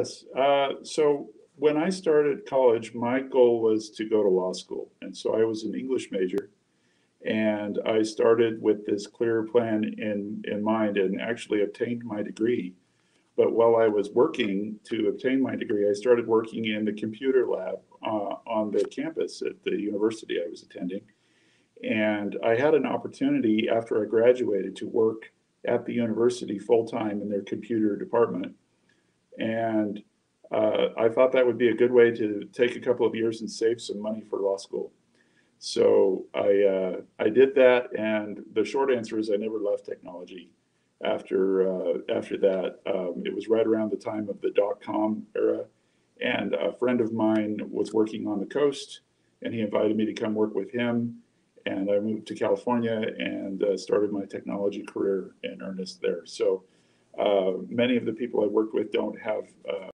Yes. So when I started college, my goal was to go to law school. And so I was an English major. And I started with this clear plan in mind and actually obtained my degree. But while I was working to obtain my degree, I started working in the computer lab on the campus at the university I was attending. And I had an opportunity after I graduated to work at the university full-time in their computer department. And I thought that would be a good way to take a couple of years and save some money for law school. So I did that, and the short answer is I never left technology after that. It was right around the time of the dot-com era, and a friend of mine was working on the coast, and he invited me to come work with him, and I moved to California and started my technology career in earnest there. So many of the people I worked with don't have